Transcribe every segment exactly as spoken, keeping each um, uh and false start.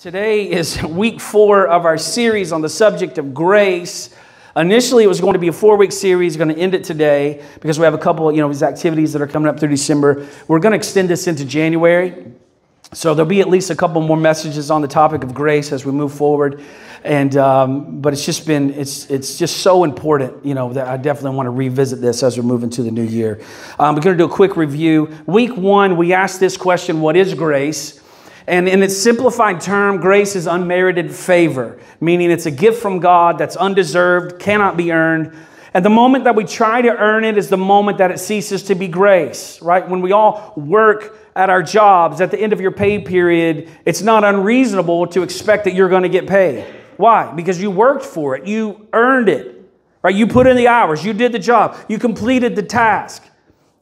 Today is week four of our series on the subject of grace. Initially, it was going to be a four-week series. We're going to end it today because we have a couple, you know, these activities that are coming up through December. We're going to extend this into January, so there'll be at least a couple more messages on the topic of grace as we move forward. And um, but it's just been it's it's just so important, you know, that I definitely want to revisit this as we move into the new year. Um, we're going to do a quick review. Week one, we asked this question: what is grace? And in its simplified term, grace is unmerited favor, meaning it's a gift from God that's undeserved, cannot be earned. And the moment that we try to earn it is the moment that it ceases to be grace, right? When we all work at our jobs, at the end of your pay period, it's not unreasonable to expect that you're going to get paid. Why? Because you worked for it. You earned it, right? You put in the hours. You did the job. You completed the task.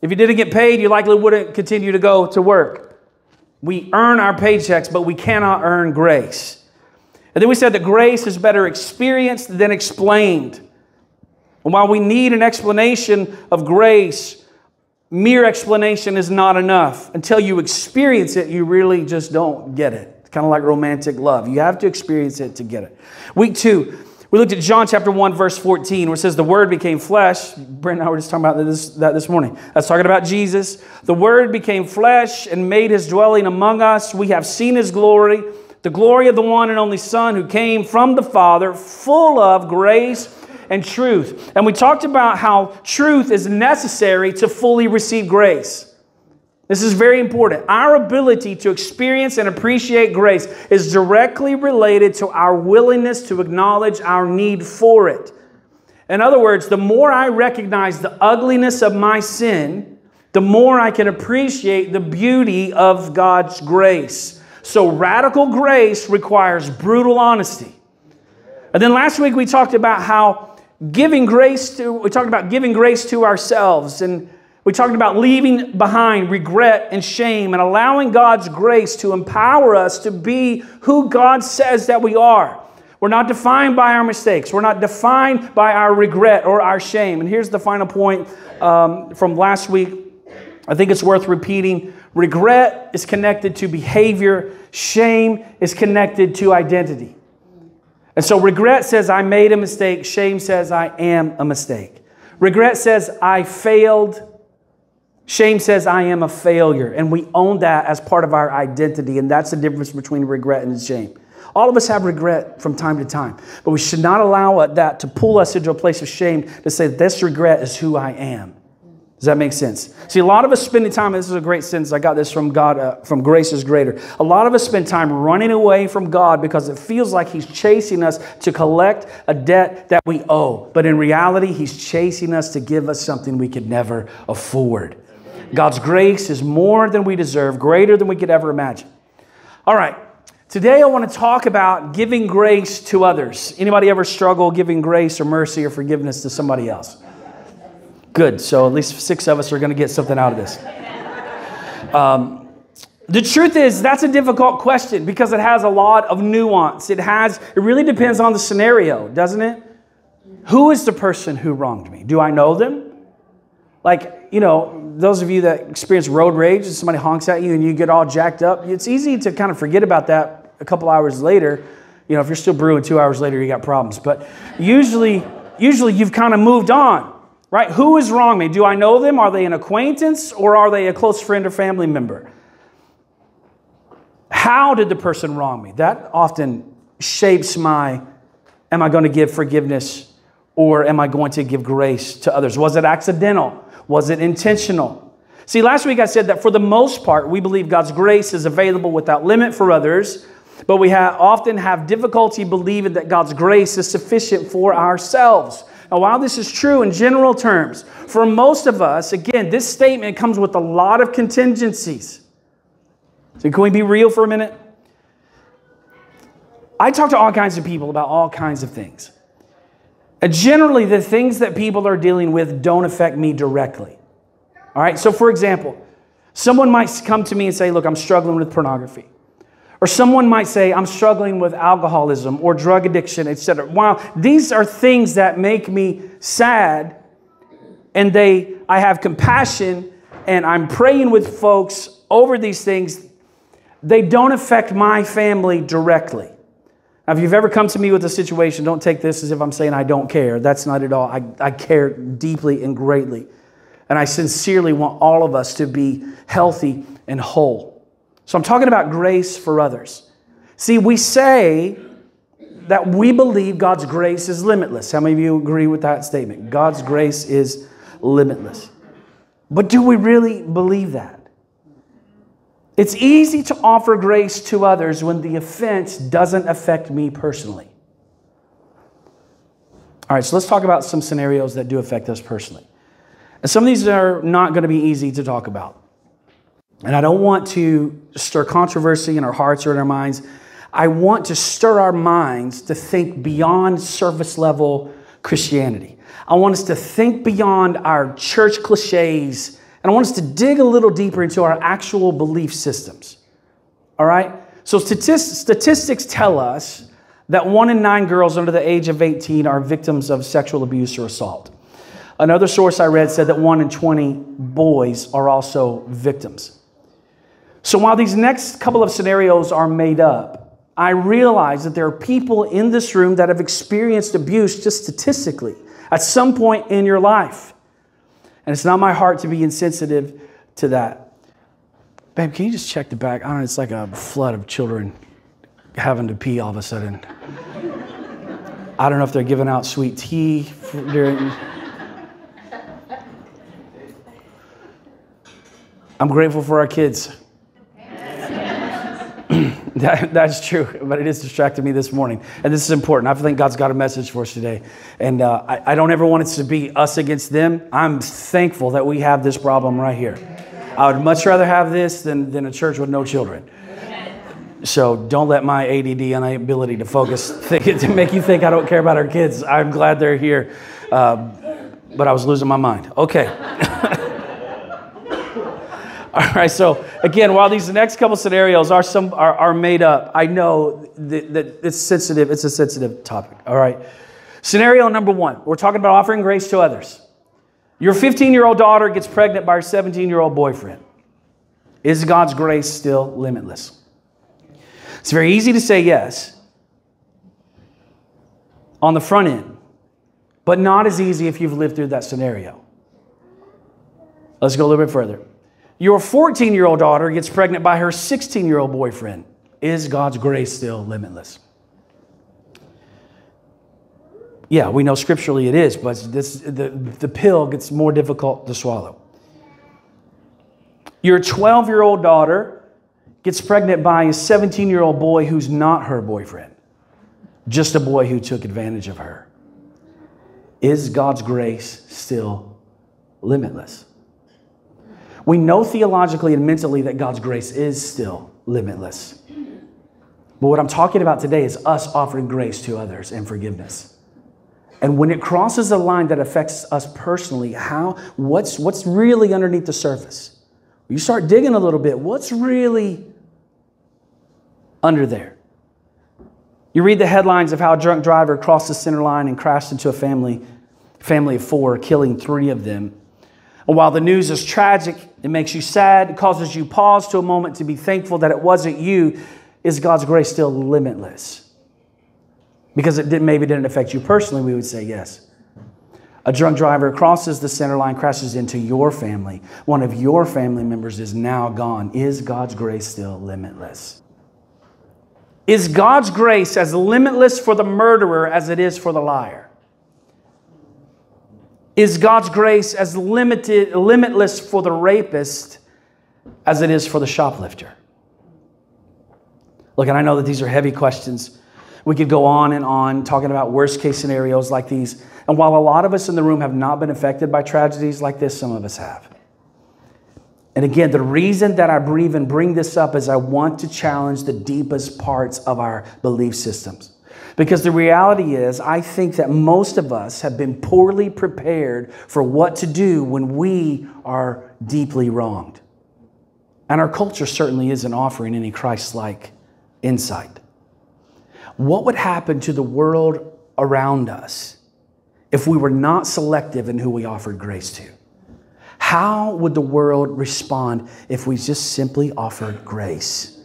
If you didn't get paid, you likely wouldn't continue to go to work. We earn our paychecks, but we cannot earn grace. And then we said that grace is better experienced than explained. And while we need an explanation of grace, mere explanation is not enough. Until you experience it, you really just don't get it. It's kind of like romantic love. You have to experience it to get it. Week two, we looked at John chapter one, verse fourteen, where it says the Word became flesh. Brent and I were just talking about this, that this morning. I was talking about Jesus. The Word became flesh and made His dwelling among us. We have seen His glory, the glory of the one and only Son who came from the Father, full of grace and truth. And we talked about how truth is necessary to fully receive grace. This is very important. Our ability to experience and appreciate grace is directly related to our willingness to acknowledge our need for it. In other words, the more I recognize the ugliness of my sin, the more I can appreciate the beauty of God's grace. So radical grace requires brutal honesty. And then last week we talked about how giving grace to, we talked about giving grace to ourselves, and we talked about leaving behind regret and shame and allowing God's grace to empower us to be who God says that we are. We're not defined by our mistakes. We're not defined by our regret or our shame. And here's the final point um, from last week. I think it's worth repeating. Regret is connected to behavior. Shame is connected to identity. And so regret says I made a mistake. Shame says I am a mistake. Regret says I failed. Shame says, I am a failure, and we own that as part of our identity, and that's the difference between regret and shame. All of us have regret from time to time, but we should not allow that to pull us into a place of shame to say, this regret is who I am. Does that make sense? See, a lot of us spending time, and this is a great sentence, I got this from God, uh, from Grace is Greater. A lot of us spend time running away from God because it feels like He's chasing us to collect a debt that we owe, but in reality, He's chasing us to give us something we could never afford. God's grace is more than we deserve, greater than we could ever imagine. All right, today I want to talk about giving grace to others. Anybody ever struggle giving grace or mercy or forgiveness to somebody else? Good, so at least six of us are going to get something out of this. Um, the truth is, that's a difficult question because it has a lot of nuance. It has, it really depends on the scenario, doesn't it? Who is the person who wronged me? Do I know them? Like, you know, those of you that experience road rage and somebody honks at you and you get all jacked up, it's easy to kind of forget about that a couple hours later. You know, if you're still brewing two hours later, you got problems. But usually, usually you've kind of moved on, right? Who has wronged me? Do I know them? Are they an acquaintance or are they a close friend or family member? How did the person wrong me? That often shapes my, am I going to give forgiveness or am I going to give grace to others? Was it accidental? Was it intentional? See, last week I said that for the most part, we believe God's grace is available without limit for others, but we ha- often have difficulty believing that God's grace is sufficient for ourselves. Now, while this is true in general terms, for most of us, again, this statement comes with a lot of contingencies. So can we be real for a minute? I talk to all kinds of people about all kinds of things. And generally, the things that people are dealing with don't affect me directly. All right, so for example, someone might come to me and say, look, I'm struggling with pornography. Or someone might say, I'm struggling with alcoholism or drug addiction, et cetera. While these are things that make me sad and they, I have compassion and I'm praying with folks over these things, they don't affect my family directly. Now, if you've ever come to me with a situation, don't take this as if I'm saying I don't care. That's not at all. I, I care deeply and greatly. And I sincerely want all of us to be healthy and whole. So I'm talking about grace for others. See, we say that we believe God's grace is limitless. How many of you agree with that statement? God's grace is limitless. But do we really believe that? It's easy to offer grace to others when the offense doesn't affect me personally. All right, so let's talk about some scenarios that do affect us personally. And some of these are not going to be easy to talk about. And I don't want to stir controversy in our hearts or in our minds. I want to stir our minds to think beyond surface level Christianity. I want us to think beyond our church cliches. And I want us to dig a little deeper into our actual belief systems. All right? So statistics tell us that one in nine girls under the age of eighteen are victims of sexual abuse or assault. Another source I read said that one in twenty boys are also victims. So while these next couple of scenarios are made up, I realize that there are people in this room that have experienced abuse just statistically at some point in your life. And it's not my heart to be insensitive to that. Babe, can you just check the back? I don't know, it's like a flood of children having to pee all of a sudden. I don't know if they're giving out sweet tea during. I'm grateful for our kids. that, that's true, but it is distracting me this morning. And this is important. I think God's got a message for us today. And uh, I, I don't ever want it to be us against them. I'm thankful that we have this problem right here. I would much rather have this than, than a church with no children. So don't let my A D D and inability to focus think it, to make you think I don't care about our kids. I'm glad they're here. Uh, but I was losing my mind. Okay. All right, so again, while these next couple scenarios are some are, are made up, I know that, that it's sensitive. It's a sensitive topic. All right, scenario number one: we're talking about offering grace to others. Your fifteen-year-old daughter gets pregnant by her seventeen-year-old boyfriend. Is God's grace still limitless? It's very easy to say yes on the front end, but not as easy if you've lived through that scenario. Let's go a little bit further. Your fourteen-year-old daughter gets pregnant by her sixteen-year-old boyfriend. Is God's grace still limitless? Yeah, we know scripturally it is, but this, the, the pill gets more difficult to swallow. Your twelve-year-old daughter gets pregnant by a seventeen-year-old boy who's not her boyfriend, just a boy who took advantage of her. Is God's grace still limitless? We know theologically and mentally that God's grace is still limitless. But what I'm talking about today is us offering grace to others and forgiveness. And when it crosses a line that affects us personally, how, what's, what's really underneath the surface? You start digging a little bit. What's really under there? You read the headlines of how a drunk driver crossed the center line and crashed into a family, family of four, killing three of them. And while the news is tragic, it makes you sad, it causes you pause to a moment to be thankful that it wasn't you. Is God's grace still limitless? Because it didn't, maybe didn't affect you personally, we would say yes. A drunk driver crosses the center line, crashes into your family. One of your family members is now gone. Is God's grace still limitless? Is God's grace as limitless for the murderer as it is for the liar? Is God's grace as limited, limitless for the rapist as it is for the shoplifter? Look, and I know that these are heavy questions. We could go on and on talking about worst case scenarios like these. And while a lot of us in the room have not been affected by tragedies like this, some of us have. And again, the reason that I breathe and bring this up is I want to challenge the deepest parts of our belief systems. Because the reality is, I think that most of us have been poorly prepared for what to do when we are deeply wronged. And our culture certainly isn't offering any Christ-like insight. What would happen to the world around us if we were not selective in who we offered grace to? How would the world respond if we just simply offered grace?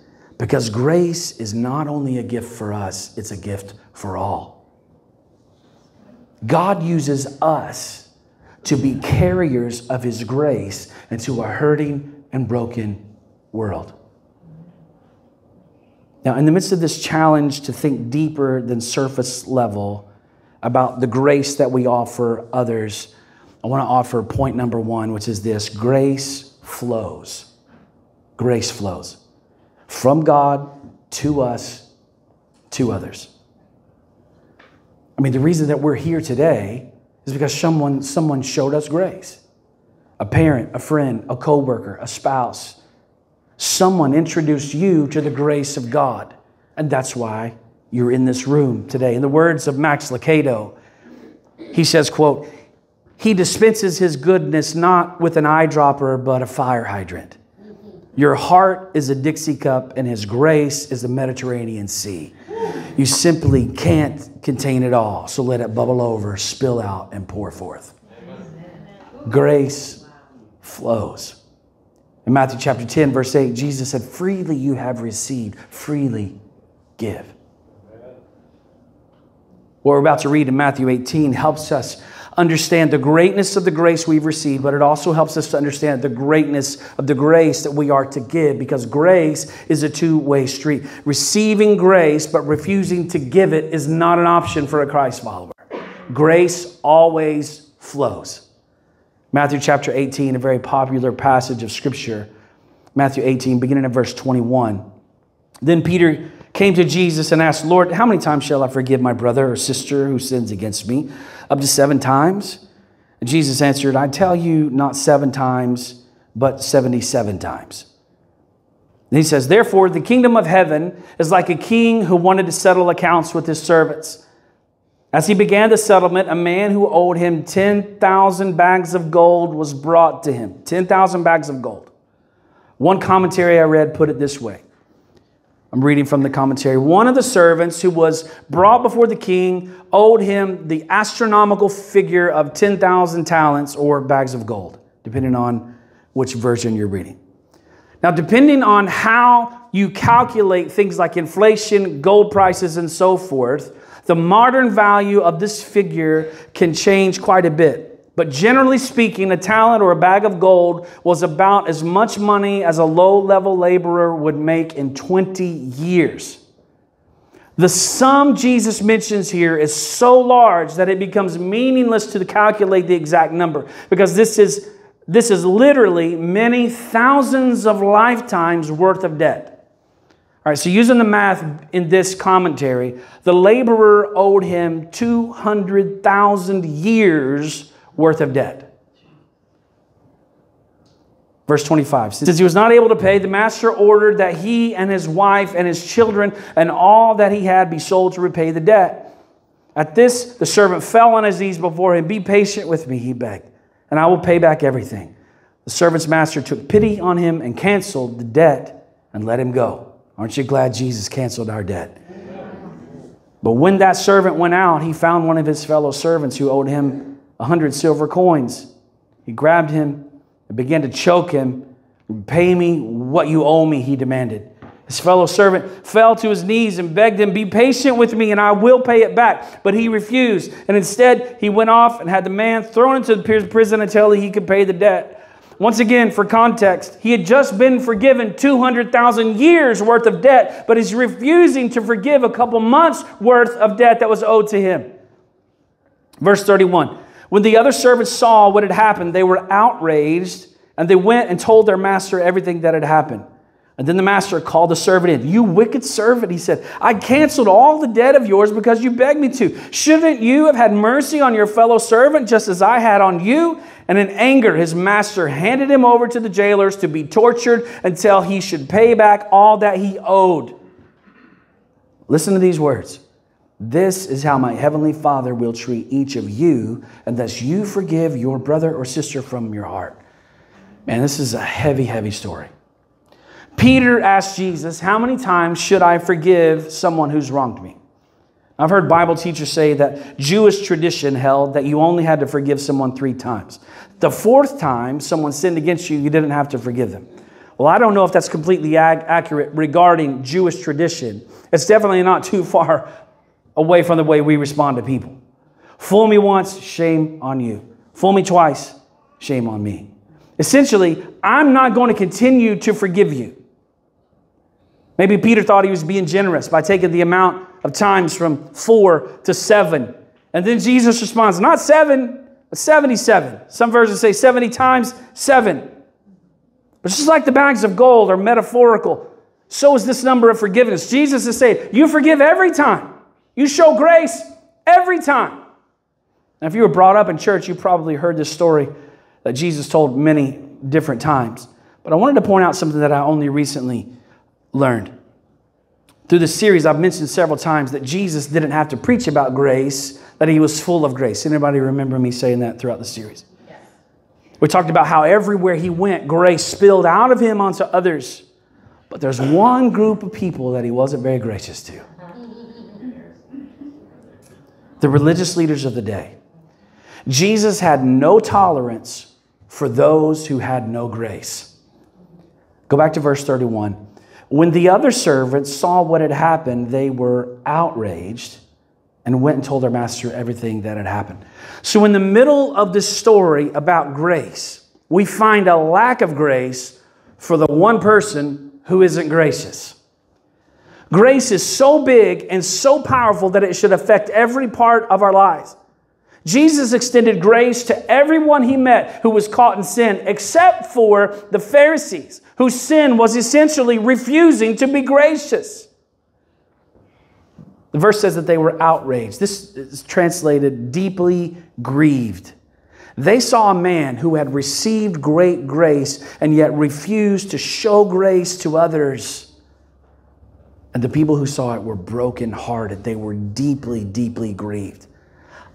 Because grace is not only a gift for us, it's a gift for all. God uses us to be carriers of his grace into a hurting and broken world. Now, in the midst of this challenge to think deeper than surface level about the grace that we offer others, I want to offer point number one, which is this: grace flows. Grace flows from God to us, to others. I mean, the reason that we're here today is because someone, someone showed us grace. A parent, a friend, a coworker, a spouse. Someone introduced you to the grace of God. And that's why you're in this room today. In the words of Max Lucado, he says, quote, "He dispenses his goodness not with an eyedropper, but a fire hydrant. Your heart is a Dixie cup, and his grace is the Mediterranean Sea. You simply can't contain it all, so let it bubble over, spill out, and pour forth." Amen. Grace flows. In Matthew chapter ten, verse eight, Jesus said, "Freely you have received, freely give." What we're about to read in Matthew eighteen helps us understand the greatness of the grace we've received, but it also helps us to understand the greatness of the grace that we are to give, because grace is a two-way street. Receiving grace but refusing to give it is not an option for a Christ follower. Grace always flows. Matthew chapter eighteen, a very popular passage of Scripture. Matthew eighteen, beginning at verse twenty-one. Then Peter came to Jesus and asked, "Lord, how many times shall I forgive my brother or sister who sins against me? Up to seven times?" And Jesus answered, "I tell you, not seven times, but seventy-seven times." And he says, "Therefore, the kingdom of heaven is like a king who wanted to settle accounts with his servants. As he began the settlement, a man who owed him ten thousand bags of gold was brought to him." ten thousand bags of gold. One commentary I read put it this way. I'm reading from the commentary. "One of the servants who was brought before the king owed him the astronomical figure of ten thousand talents or bags of gold," depending on which version you're reading. Now, depending on how you calculate things like inflation, gold prices, and so forth, the modern value of this figure can change quite a bit. But generally speaking, a talent or a bag of gold was about as much money as a low-level laborer would make in twenty years. The sum Jesus mentions here is so large that it becomes meaningless to calculate the exact number, because this is, this is literally many thousands of lifetimes worth of debt. All right, so using the math in this commentary, the laborer owed him two hundred thousand years worth of debt. Verse twenty-five, "Since he was not able to pay, the master ordered that he and his wife and his children and all that he had be sold to repay the debt. At this, the servant fell on his knees before him. 'Be patient with me,' he begged, 'and I will pay back everything.' The servant's master took pity on him and canceled the debt and let him go." Aren't you glad Jesus canceled our debt? Amen. "But when that servant went out, he found one of his fellow servants who owed him A hundred silver coins. He grabbed him and began to choke him. 'Pay me what you owe me,' he demanded. His fellow servant fell to his knees and begged him, 'Be patient with me and I will pay it back.' But he refused. And instead he went off and had the man thrown into the prison until he could pay the debt." Once again, for context, he had just been forgiven two hundred thousand years worth of debt, but he's refusing to forgive a couple months worth of debt that was owed to him. Verse thirty-one. "When the other servants saw what had happened, they were outraged, and they went and told their master everything that had happened. And then the master called the servant in. 'You wicked servant,' he said. 'I canceled all the debt of yours because you begged me to. Shouldn't you have had mercy on your fellow servant just as I had on you?' And in anger, his master handed him over to the jailers to be tortured until he should pay back all that he owed." Listen to these words. "This is how my heavenly Father will treat each of you, unless you forgive your brother or sister from your heart." Man, this is a heavy, heavy story. Peter asked Jesus, "How many times should I forgive someone who's wronged me?" I've heard Bible teachers say that Jewish tradition held that you only had to forgive someone three times. The fourth time someone sinned against you, you didn't have to forgive them. Well, I don't know if that's completely accurate regarding Jewish tradition. It's definitely not too far away from the way we respond to people. Fool me once, shame on you. Fool me twice, shame on me. Essentially, I'm not going to continue to forgive you. Maybe Peter thought he was being generous by taking the amount of times from four to seven. And then Jesus responds, not seven, but seventy-seven. Some versions say seventy times seven. But just like the bags of gold are metaphorical, so is this number of forgiveness. Jesus is saying, you forgive every time. You show grace every time. Now, if you were brought up in church, you probably heard this story that Jesus told many different times. But I wanted to point out something that I only recently learned. Through this series, I've mentioned several times that Jesus didn't have to preach about grace, that he was full of grace. Anybody remember me saying that throughout the series? Yes. We talked about how everywhere he went, grace spilled out of him onto others. But there's one group of people that he wasn't very gracious to. The religious leaders of the day. Jesus had no tolerance for those who had no grace. Go back to verse thirty-one. When the other servants saw what had happened, they were outraged and went and told their master everything that had happened. So in the middle of this story about grace, we find a lack of grace for the one person who isn't gracious. Grace is so big and so powerful that it should affect every part of our lives. Jesus extended grace to everyone he met who was caught in sin, except for the Pharisees, whose sin was essentially refusing to be gracious. The verse says that they were outraged. This is translated deeply grieved. They saw a man who had received great grace and yet refused to show grace to others. And the people who saw it were brokenhearted. They were deeply, deeply grieved.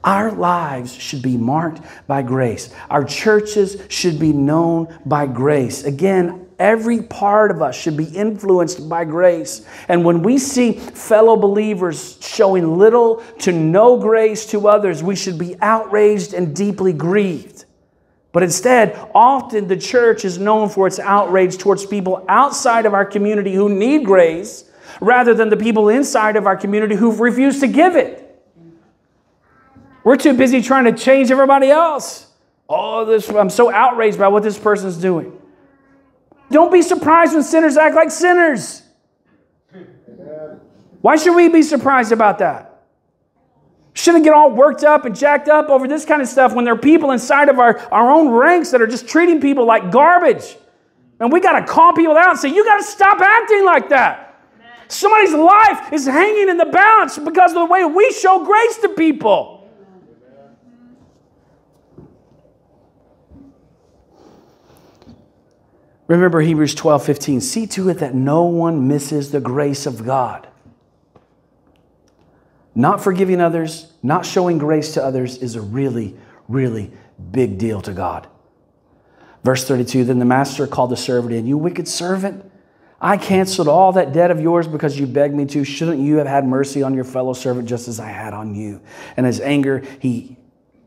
Our lives should be marked by grace. Our churches should be known by grace. Again, every part of us should be influenced by grace. And when we see fellow believers showing little to no grace to others, we should be outraged and deeply grieved. But instead, often the church is known for its outrage towards people outside of our community who need grace, rather than the people inside of our community who've refused to give it. We're too busy trying to change everybody else. Oh, this, I'm so outraged by what this person's doing. Don't be surprised when sinners act like sinners. Why should we be surprised about that? Shouldn't get all worked up and jacked up over this kind of stuff when there are people inside of our, our own ranks that are just treating people like garbage. And we got to call people out and say, you got to stop acting like that. Amen. Somebody's life is hanging in the balance because of the way we show grace to people. Remember Hebrews twelve fifteen. See to it that no one misses the grace of God. Not forgiving others, not showing grace to others is a really, really big deal to God. Verse thirty-two, then the master called the servant in. You wicked servant, I canceled all that debt of yours because you begged me to. Shouldn't you have had mercy on your fellow servant just as I had on you? And his anger, he...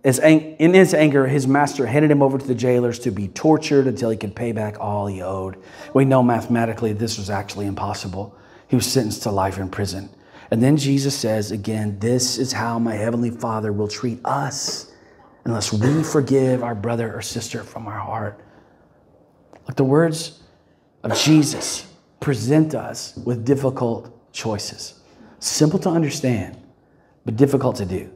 in his anger, his master handed him over to the jailers to be tortured until he could pay back all he owed. We know mathematically this was actually impossible. He was sentenced to life in prison. And then Jesus says again, this is how my heavenly Father will treat us unless we forgive our brother or sister from our heart. Look, the words of Jesus present us with difficult choices. Simple to understand, but difficult to do.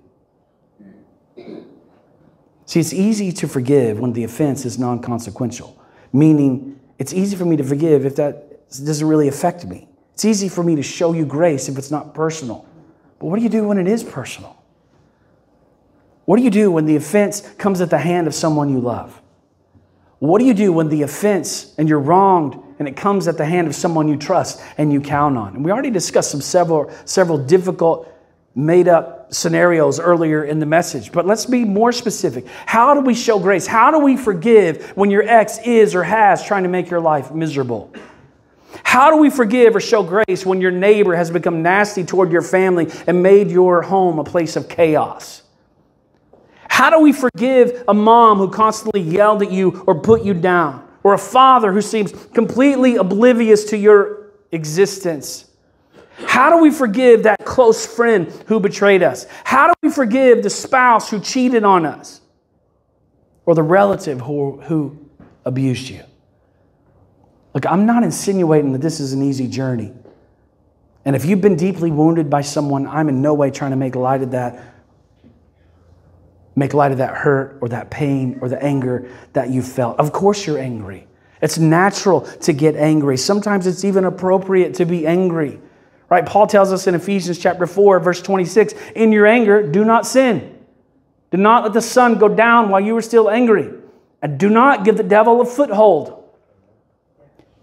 See, it's easy to forgive when the offense is non-consequential, meaning it's easy for me to forgive if that doesn't really affect me. It's easy for me to show you grace if it's not personal. But what do you do when it is personal? What do you do when the offense comes at the hand of someone you love? What do you do when the offense and you're wronged and it comes at the hand of someone you trust and you count on? And we already discussed some several, several difficult made-up scenarios earlier in the message. But let's be more specific. How do we show grace? How do we forgive when your ex is or has trying to make your life miserable? How do we forgive or show grace when your neighbor has become nasty toward your family and made your home a place of chaos? How do we forgive a mom who constantly yelled at you or put you down? or a father who seems completely oblivious to your existence? How do we forgive that close friend who betrayed us? How do we forgive the spouse who cheated on us? Or the relative who, who abused you? Look, I'm not insinuating that this is an easy journey. And if you've been deeply wounded by someone, I'm in no way trying to make light of that, make light of that hurt or that pain or the anger that you felt. Of course you're angry. It's natural to get angry. Sometimes it's even appropriate to be angry. Right? Paul tells us in Ephesians chapter four, verse twenty-six, in your anger, do not sin. Do not let the sun go down while you are still angry. And do not give the devil a foothold.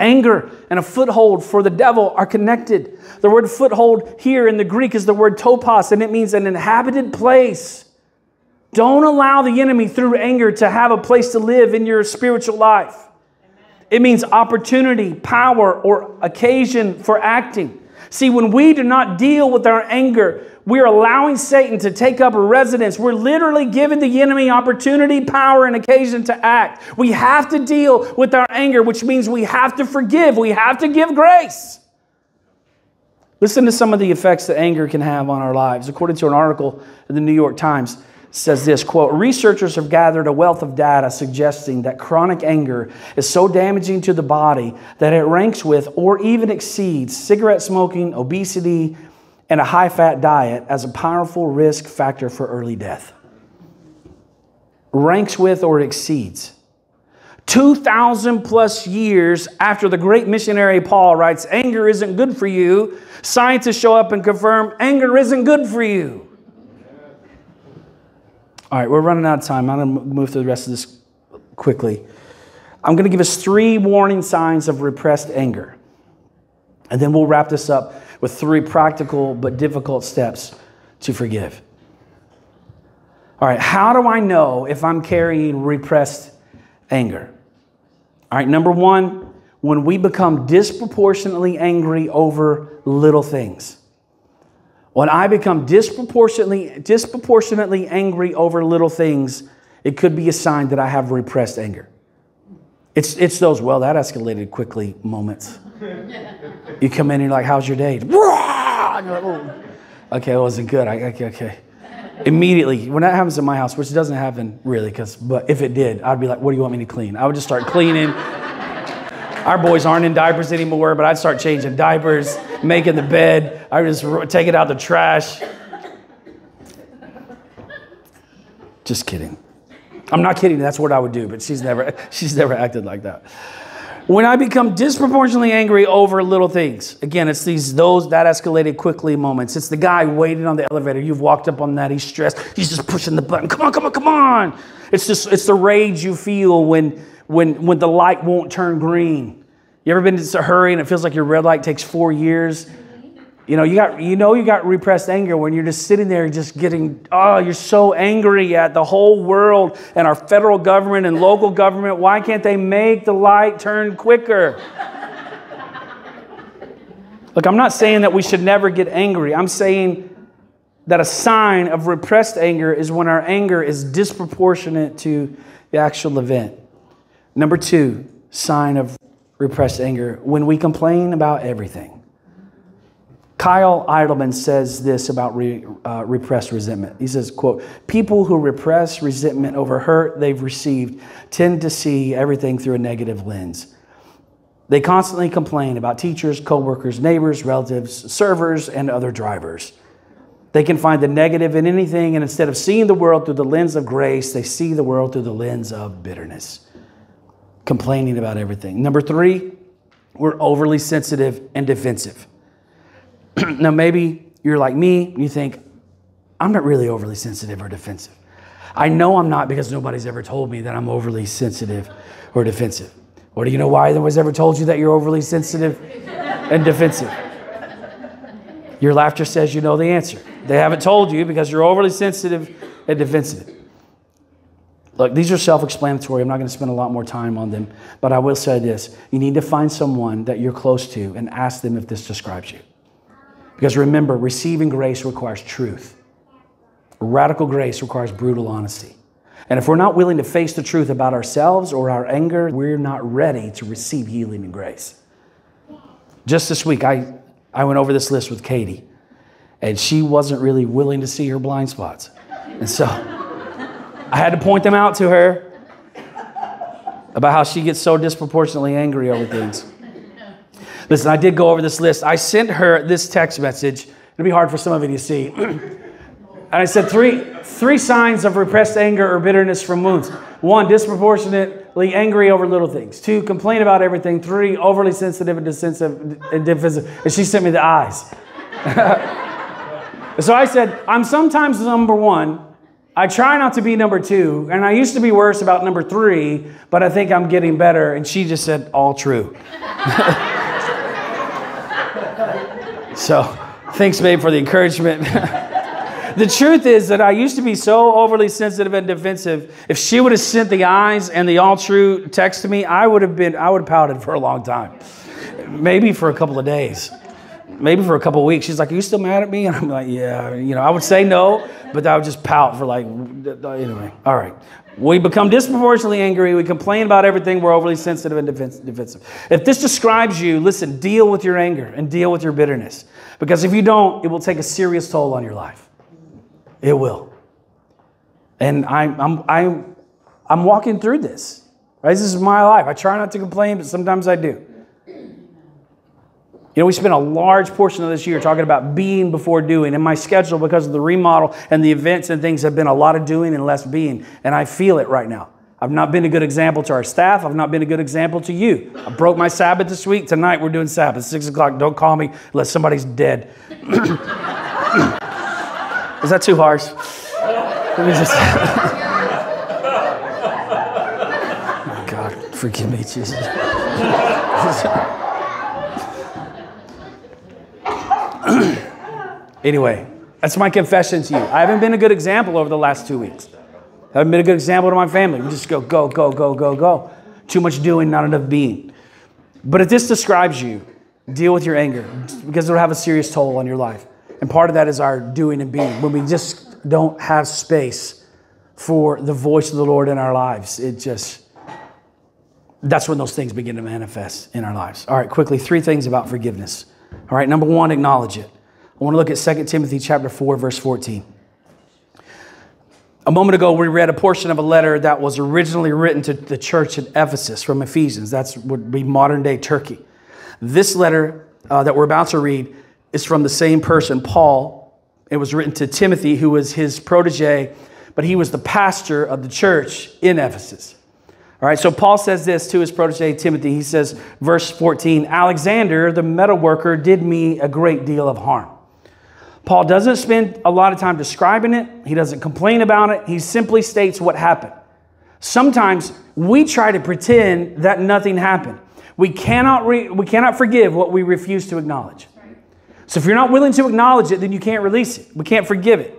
Anger and a foothold for the devil are connected. The word foothold here in the Greek is the word topos, and it means an inhabited place. Don't allow the enemy through anger to have a place to live in your spiritual life. It means opportunity, power, or occasion for acting. See, when we do not deal with our anger, we're allowing Satan to take up residence. We're literally giving the enemy opportunity, power, and occasion to act. We have to deal with our anger, which means we have to forgive. We have to give grace. Listen to some of the effects that anger can have on our lives. According to an article in the New York Times, it says this, quote, researchers have gathered a wealth of data suggesting that chronic anger is so damaging to the body that it ranks with or even exceeds cigarette smoking, obesity, and a high-fat diet as a powerful risk factor for early death. Ranks with or exceeds. two thousand plus years after the great missionary Paul writes, anger isn't good for you, scientists show up and confirm anger isn't good for you. All right, we're running out of time. I'm going to move through the rest of this quickly. I'm going to give us three warning signs of repressed anger. And then we'll wrap this up with three practical but difficult steps to forgive. All right, how do I know if I'm carrying repressed anger? All right, number one, when we become disproportionately angry over little things. When I become disproportionately, disproportionately angry over little things, it could be a sign that I have repressed anger. It's, it's those, well, that escalated quickly moments. You come in and you're like, how's your day? And you're like, oh, okay, it wasn't good. I, okay, okay. Immediately, when that happens in my house, which doesn't happen really, because but if it did, I'd be like, what do you want me to clean? I would just start cleaning. Our boys aren't in diapers anymore, but I'd start changing diapers, making the bed. I would just take it out the trash. Just kidding. I'm not kidding. That's what I would do, but she's never, she's never acted like that. When I become disproportionately angry over little things, again, it's these those that escalated quickly moments. It's the guy waiting on the elevator. You've walked up on that. He's stressed. He's just pushing the button. Come on, come on, come on. It's just it's the rage you feel when. When, when the light won't turn green. You ever been in a hurry and it feels like your red light takes four years? You know you, got, you know you got repressed anger when you're just sitting there just getting, oh, you're so angry at the whole world and our federal government and local government. Why can't they make the light turn quicker? Look, I'm not saying that we should never get angry. I'm saying that a sign of repressed anger is when our anger is disproportionate to the actual event. Number two, sign of repressed anger, when we complain about everything. Kyle Idleman says this about re, uh, repressed resentment. He says, quote, people who repress resentment over hurt they've received tend to see everything through a negative lens. They constantly complain about teachers, coworkers, neighbors, relatives, servers, and other drivers. They can find the negative in anything, and instead of seeing the world through the lens of grace, they see the world through the lens of bitterness. Complaining about everything. Number three, we're overly sensitive and defensive. Now, maybe you're like me and you think, I'm not really overly sensitive or defensive. I know I'm not because nobody's ever told me that I'm overly sensitive or defensive. Or do you know why no one's ever told you that you're overly sensitive and defensive? Your laughter says you know the answer. They haven't told you because you're overly sensitive and defensive. Look, these are self-explanatory. I'm not going to spend a lot more time on them, but I will say this. You need to find someone that you're close to and ask them if this describes you. Because remember, receiving grace requires truth. Radical grace requires brutal honesty. And if we're not willing to face the truth about ourselves or our anger, we're not ready to receive healing and grace. Just this week, I, I went over this list with Katie, and she wasn't really willing to see her blind spots. And so I had to point them out to her about how she gets so disproportionately angry over things. Listen, I did go over this list. I sent her this text message. It'll be hard for some of you to see. And I said, three, three signs of repressed anger or bitterness from wounds. One, disproportionately angry over little things. Two, complain about everything. Three, overly sensitive and defensive. And, and she sent me the eyes. So I said, I'm sometimes number one. I try not to be number two. And I used to be worse about number three, but I think I'm getting better. And she just said, all true. So thanks, babe, for the encouragement. The truth is that I used to be so overly sensitive and defensive. If she would have sent the eyes and the all true text to me, I would have been, I would have pouted for a long time. Maybe for a couple of days. Maybe for a couple of weeks. She's like, are you still mad at me? And I'm like, yeah. You know, I would say no, but I would just pout for like, anyway. All right. We become disproportionately angry. We complain about everything. We're overly sensitive and defensive. If this describes you, listen, deal with your anger and deal with your bitterness. Because if you don't, it will take a serious toll on your life. It will. And I'm, I'm, I'm, I'm walking through this. Right? This is my life. I try not to complain, but sometimes I do. You know, we spent a large portion of this year talking about being before doing. And my schedule, because of the remodel and the events and things, have been a lot of doing and less being. And I feel it right now. I've not been a good example to our staff. I've not been a good example to you. I broke my Sabbath this week. Tonight we're doing Sabbath. six o'clock, don't call me unless somebody's dead. Is that too harsh? Let me just... Oh, God, forgive me, Jesus. Anyway, that's my confession to you. I haven't been a good example over the last two weeks. I haven't been a good example to my family. We just go, go, go, go, go, go. Too much doing, not enough being. But if this describes you, deal with your anger, because it'll have a serious toll on your life. And part of that is our doing and being. When we just don't have space for the voice of the Lord in our lives, it just, that's when those things begin to manifest in our lives. All right, quickly, three things about forgiveness. All right, number one, acknowledge it. I want to look at Second Timothy chapter four, verse fourteen. A moment ago, we read a portion of a letter that was originally written to the church at Ephesus from Ephesians. That would be modern-day Turkey. This letter uh, that we're about to read is from the same person, Paul. It was written to Timothy, who was his protege, but he was the pastor of the church in Ephesus. All right, so Paul says this to his protege, Timothy. He says, verse fourteen, Alexander, the metalworker, did me a great deal of harm. Paul doesn't spend a lot of time describing it. He doesn't complain about it. He simply states what happened. Sometimes we try to pretend that nothing happened. We cannot, re we cannot forgive what we refuse to acknowledge. So if you're not willing to acknowledge it, then you can't release it. We can't forgive it.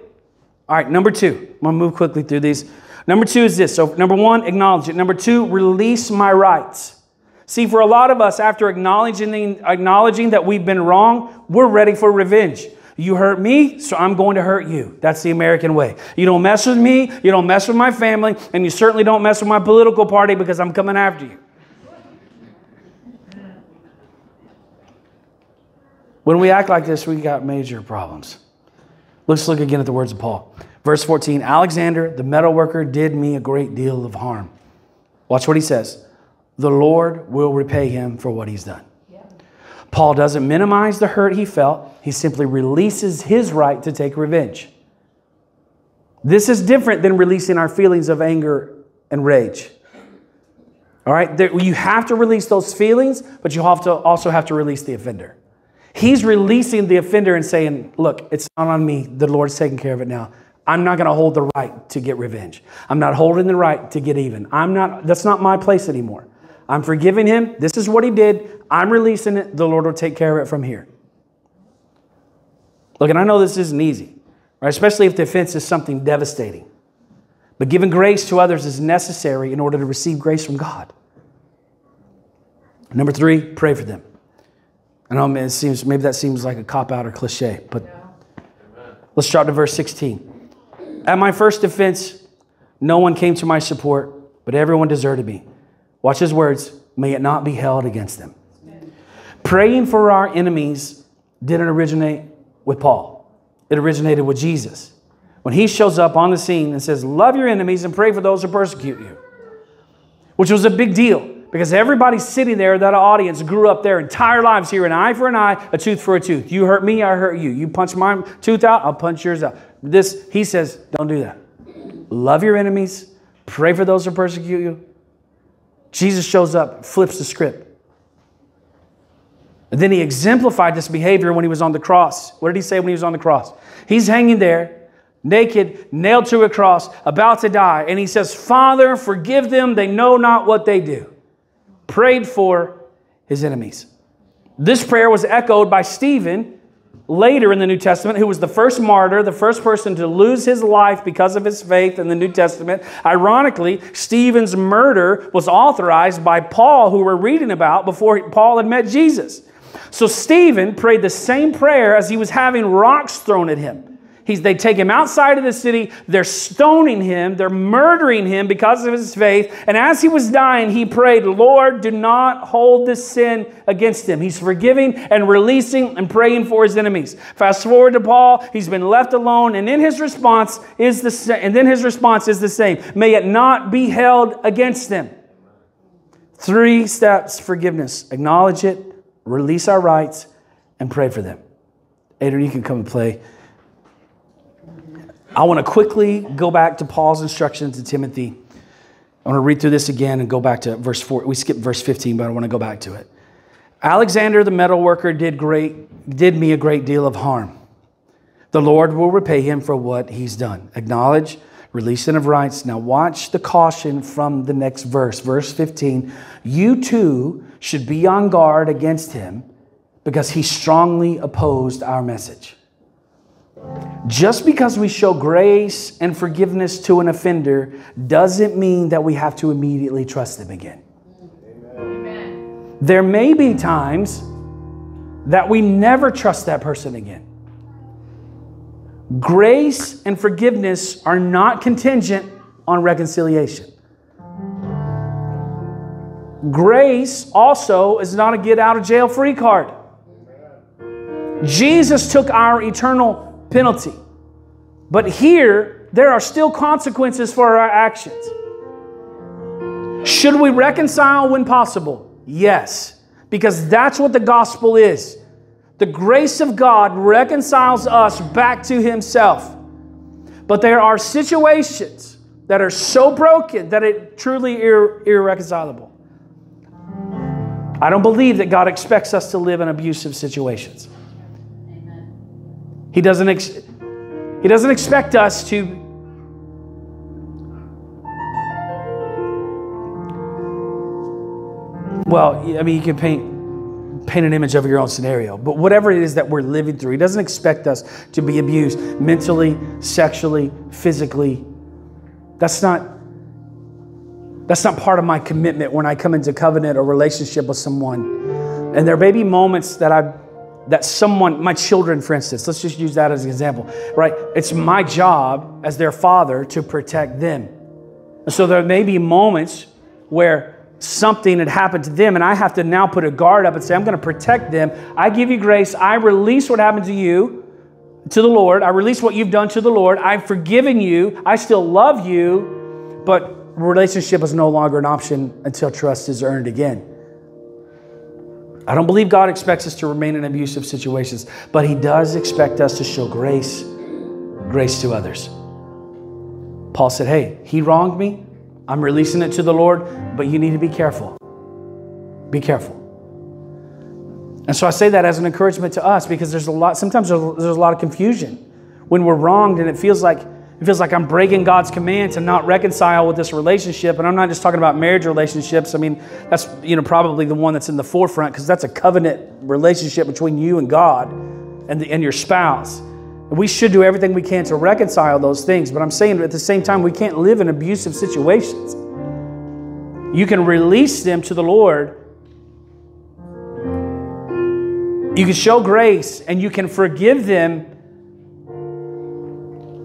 All right, number two. I'm going to move quickly through these. Number two is this. So number one, acknowledge it. Number two, release my rights. See, for a lot of us, after acknowledging, acknowledging that we've been wrong, we're ready for revenge. You hurt me, so I'm going to hurt you. That's the American way. You don't mess with me, you don't mess with my family, and you certainly don't mess with my political party because I'm coming after you. When we act like this, we got major problems. Let's look again at the words of Paul. Verse fourteen, Alexander, the metalworker, did me a great deal of harm. Watch what he says. The Lord will repay him for what he's done. Yeah. Paul doesn't minimize the hurt he felt. He simply releases his right to take revenge. This is different than releasing our feelings of anger and rage. All right, there, you have to release those feelings, but you have to also have to release the offender. He's releasing the offender and saying, look, it's not on me. The Lord's taking care of it now. I'm not going to hold the right to get revenge. I'm not holding the right to get even. I'm not. That's not my place anymore. I'm forgiving him. This is what he did. I'm releasing it. The Lord will take care of it from here. Look, and I know this isn't easy, right? Especially if the offense is something devastating. But giving grace to others is necessary in order to receive grace from God. Number three, pray for them. I know it seems, maybe that seems like a cop-out or cliche, but yeah. Let's drop to verse sixteen. At my first defense, No one came to my support, but everyone deserted me. Watch his words. May it not be held against them. Amen. Praying for our enemies didn't originate with Paul. It originated with Jesus. When he shows up on the scene and says, love your enemies and pray for those who persecute you. Which was a big deal. Because everybody sitting there, that audience, grew up their entire lives here, an eye for an eye, a tooth for a tooth. You hurt me, I hurt you. You punch my tooth out, I'll punch yours out. This, he says, don't do that. Love your enemies. Pray for those who persecute you. Jesus shows up, flips the script. And then he exemplified this behavior when he was on the cross. What did he say when he was on the cross? He's hanging there. Naked, nailed to a cross, about to die. And he says, Father, forgive them. They know not what they do. Prayed for his enemies. This prayer was echoed by Stephen later in the New Testament, who was the first martyr, the first person to lose his life because of his faith in the New Testament. Ironically, Stephen's murder was authorized by Paul, who we're reading about before Paul had met Jesus. So Stephen prayed the same prayer as he was having rocks thrown at him. He's, they take him outside of the city. They're stoning him. They're murdering him because of his faith. And as he was dying, he prayed, Lord, do not hold this sin against him. He's forgiving and releasing and praying for his enemies. Fast forward to Paul. He's been left alone. And, in his response is the, and then his response is the same. May it not be held against them. Three steps forgiveness. Acknowledge it, release our rights, and pray for them. Adrian, you can come and play. I want to quickly go back to Paul's instruction to Timothy. I want to read through this again and go back to verse four. We skipped verse fifteen, but I want to go back to it. Alexander the metal worker did great, did me a great deal of harm. The Lord will repay him for what he's done. Acknowledge, releasing of rights. Now watch the caution from the next verse. Verse fifteen, you too should be on guard against him because he strongly opposed our message. Just because we show grace and forgiveness to an offender doesn't mean that we have to immediately trust them again. Amen. There may be times that we never trust that person again. Grace and forgiveness are not contingent on reconciliation. Grace also is not a get out of jail free card. Jesus took our eternal penalty. But here, there are still consequences for our actions. Should we reconcile when possible? Yes, because that's what the gospel is. The grace of God reconciles us back to himself. But there are situations that are so broken that it truly ir- irreconcilable. I don't believe that God expects us to live in abusive situations. He doesn't, ex he doesn't expect us to well, I mean, you can paint, paint an image of your own scenario, but whatever it is that we're living through, he doesn't expect us to be abused mentally, sexually, physically. That's not, that's not part of my commitment when I come into covenant or relationship with someone. And there may be moments that I've that someone, my children, for instance, let's just use that as an example, right? It's my job as their father to protect them. And so there may be moments where something had happened to them and I have to now put a guard up and say, I'm going to protect them. I give you grace. I release what happened to you, to the Lord. I release what you've done to the Lord. I've forgiven you. I still love you, but relationship is no longer an option until trust is earned again. I don't believe God expects us to remain in abusive situations, but he does expect us to show grace, grace to others. Paul said, hey, he wronged me. I'm releasing it to the Lord, but you need to be careful. Be careful. And so I say that as an encouragement to us because there's a lot, sometimes there's a lot of confusion when we're wronged and it feels like It feels like I'm breaking God's command to not reconcile with this relationship. And I'm not just talking about marriage relationships. I mean, that's, you know, probably the one that's in the forefront because that's a covenant relationship between you and God and, the, and your spouse. And we should do everything we can to reconcile those things. But I'm saying at the same time, we can't live in abusive situations. You can release them to the Lord. You can show grace and you can forgive them.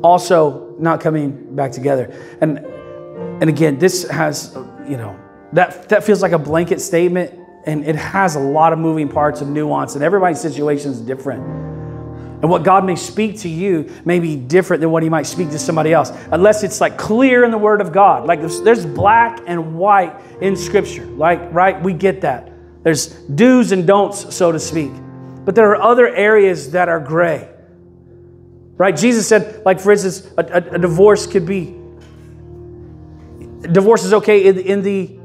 Also, not coming back together. And And again, this has, you know, that, that feels like a blanket statement, and it has a lot of moving parts and nuance, and everybody's situation is different. And what God may speak to you may be different than what he might speak to somebody else, unless it's like clear in the Word of God. Like there's, there's black and white in Scripture, like, right? We get that. There's do's and don'ts, so to speak. But there are other areas that are gray, right? Jesus said, like, for instance, a, a, a divorce could be, divorce is okay in, in, the,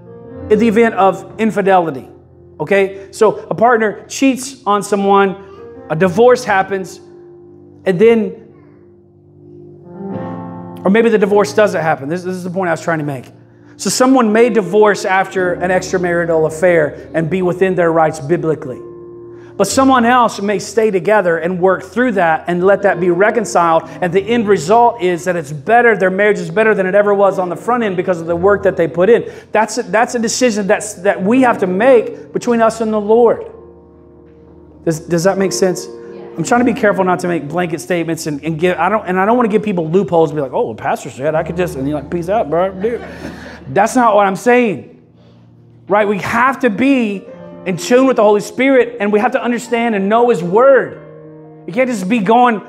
in the event of infidelity, okay? So a partner cheats on someone, a divorce happens, and then, or maybe the divorce doesn't happen. This, this is the point I was trying to make. So someone may divorce after an extramarital affair and be within their rights biblically. But someone else may stay together and work through that and let that be reconciled. And the end result is that it's better, their marriage is better than it ever was on the front end because of the work that they put in. That's a, that's a decision that's, that we have to make between us and the Lord. Does, does that make sense? Yeah. I'm trying to be careful not to make blanket statements and, and give, I don't, and I don't want to give people loopholes and be like, oh, the pastor said I could just, and you're like, peace out, bro. Dude. That's not what I'm saying, right? We have to be in tune with the Holy Spirit, and we have to understand and know His Word. You can't just be going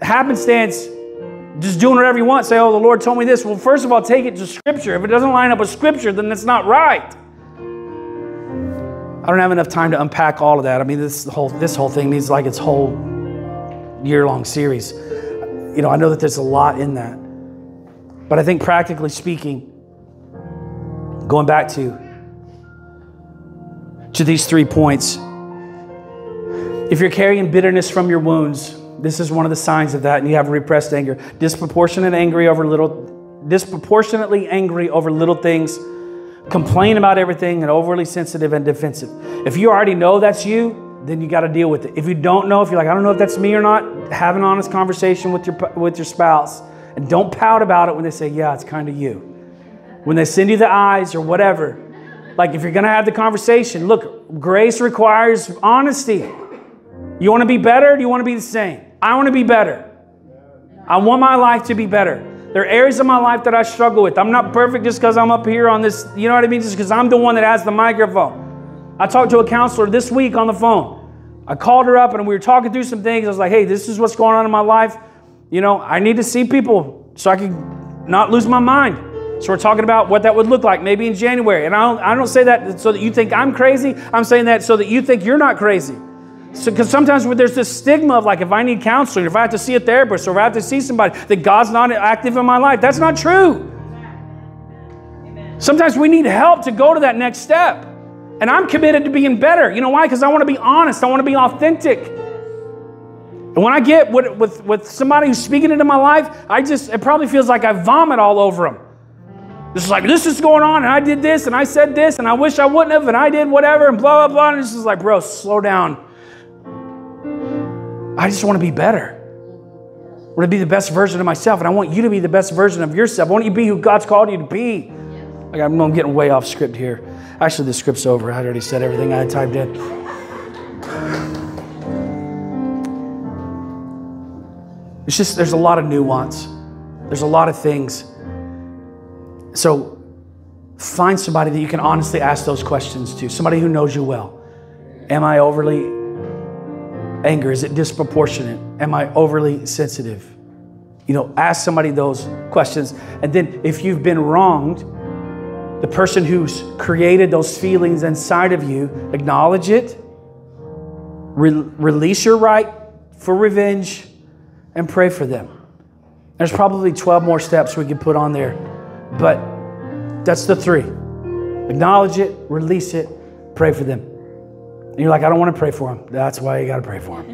happenstance, just doing whatever you want, say, oh, the Lord told me this. Well, first of all, take it to Scripture. If it doesn't line up with Scripture, then it's not right. I don't have enough time to unpack all of that. I mean, this whole, this whole thing needs like its whole year-long series. You know, I know that there's a lot in that. But I think practically speaking, going back to, to these three points, if you're carrying bitterness from your wounds, this is one of the signs of that, and you have repressed anger, disproportionate angry over little, disproportionately angry over little things, complain about everything, and overly sensitive and defensive. If you already know that's you, then you got to deal with it. If you don't know, if you're like, I don't know if that's me or not, have an honest conversation with your, with your spouse, and don't pout about it when they say, yeah, it's kind of you. When they send you the eyes or whatever, like if you're going to have the conversation, look, grace requires honesty. You want to be better? Do you want to be the same? I want to be better. I want my life to be better. There are areas of my life that I struggle with. I'm not perfect just because I'm up here on this, you know what I mean? Just because I'm the one that has the microphone. I talked to a counselor this week on the phone. I called her up and we were talking through some things. I was like, hey, this is what's going on in my life. You know, I need to see people so I can not lose my mind. So we're talking about what that would look like maybe in January. And I don't, I don't say that so that you think I'm crazy. I'm saying that so that you think you're not crazy. So, because sometimes there's this stigma of like, if I need counseling, if I have to see a therapist, or if I have to see somebody, that God's not active in my life. That's not true. Amen. Sometimes we need help to go to that next step. And I'm committed to being better. You know why? Because I want to be honest. I want to be authentic. And when I get with, with, with somebody who's speaking into my life, I just, it probably feels like I vomit all over them. This is like, this is going on, and I did this, and I said this, and I wish I wouldn't have, and I did whatever, and blah, blah, blah. And it's just like, bro, slow down. I just want to be better. I want to be the best version of myself, and I want you to be the best version of yourself. I want you to be who God's called you to be. Like, I'm, I'm getting way off script here. Actually, the script's over. I'd already said everything I had typed in. It's just, there's a lot of nuance. There's a lot of things. So find somebody that you can honestly ask those questions to, somebody who knows you well. Am I overly angry? Is it disproportionate? Am I overly sensitive? You know, ask somebody those questions. And then if you've been wronged, the person who's created those feelings inside of you, acknowledge it, re- release your right for revenge, and pray for them. There's probably twelve more steps we could put on there. But that's the three. Acknowledge it, release it, pray for them. And you're like, I don't want to pray for them. That's why you got to pray for them.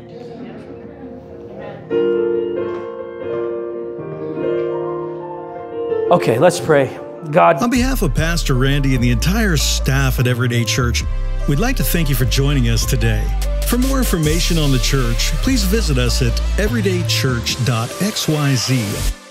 Okay, let's pray. God. On behalf of Pastor Randy and the entire staff at Everyday Church, we'd like to thank you for joining us today. For more information on the church, please visit us at everyday church dot X Y Z.